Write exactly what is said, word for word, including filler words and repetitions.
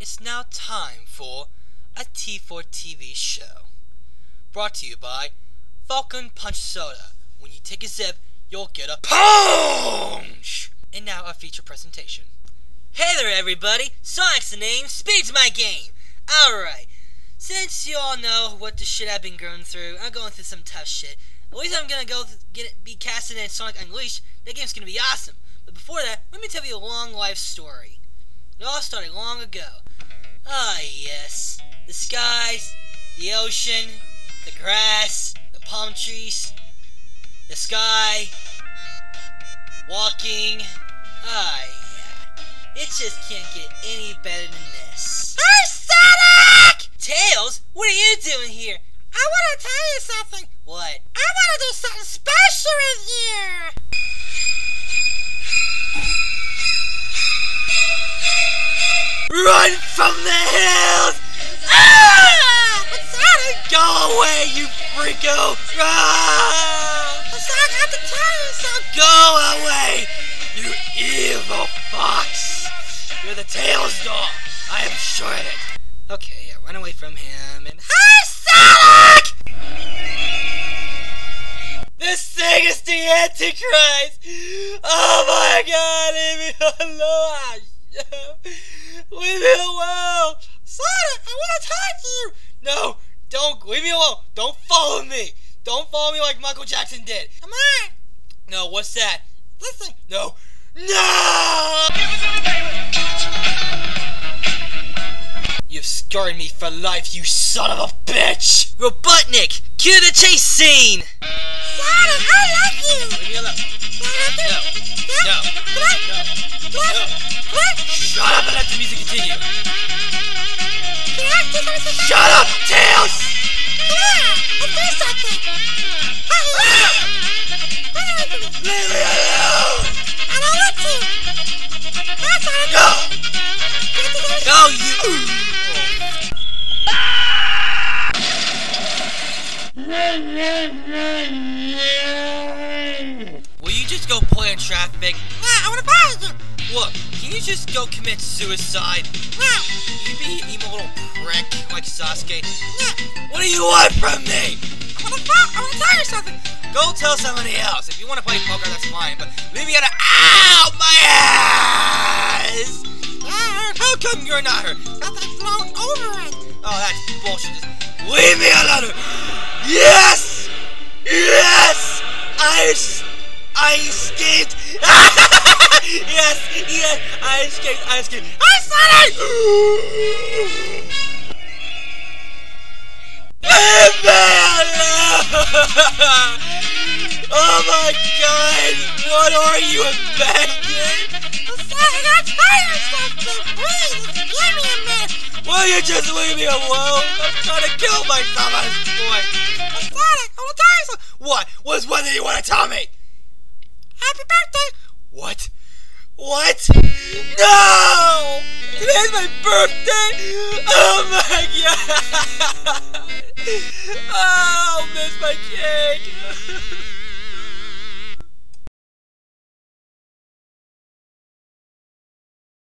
It's now time for A T four T V Show, brought to you by Falcon Punch Soda. When you take a sip, you'll get a punch! And now our feature presentation. Hey there everybody, Sonic's the name, speed's my game! Alright, since you all know what the shit I've been going through, I'm going through some tough shit. At least I'm gonna go get it, be casted in Sonic Unleashed. That game's gonna be awesome. But before that, let me tell you a long life story. It all started long ago. Ah yes, the skies, the ocean, the grass, the palm trees, the sky, walking. Ah yeah, it just can't get any better than this. I'm Sonic! Tails, what are you doing here? I wanna tell you something. What? I wanna do something special with you. Run from the hills! Ah! What's that? Go away, you freako! Ah! What's that? I have to tell you something. Go away, you evil fox! You're the Tails dog. I am sure of it. Okay, yeah, run away from him and. Hi, Sonic! This thing is the Antichrist! Oh my God! Leave me alone! Leave me alone! Sonic, I want to talk to you! No, don't, leave me alone! Don't follow me! Don't follow me like Michael Jackson did! Come on! No, what's that? Listen! No! No! You've scarred me for life, you son of a bitch! Robotnik, cue the chase scene! Sonic, I love you! Leave me alone! No! No! No! No! No. What? Shut up and let the music continue! Shut up, Tails! Yeah, let's do something! Hey, leave me! Leave me alone! I don't want to! That's all! No! No, you! Oh. Will you just go play in traffic? Yeah, I wanna follow you! Look, can you just go commit suicide? Wow! You be an emo little prick like Sasuke. Yeah. What do you want from me? I wanna, I wanna tell you something. Go tell somebody else. If you wanna play poker, that's fine, but leave me out of- Ow! My ass! Yeah. How come you're not hurt? Got that thrown over it. Oh, that's bullshit. Just leave me alone! Yes! Yes! I- I escaped! Yes, yes, I escaped, I escaped. I saw it! Leave me alone! Oh my God, what are you, a bandit? I'm sorry, I got tired of something. Please, give me a minute. Will you just leave me alone? I'm trying to kill myself at this point. I'm sorry, I want to tell you something. What? What's one thing you want to tell me? Happy birthday! What? What? No! Today's my birthday! Oh my God!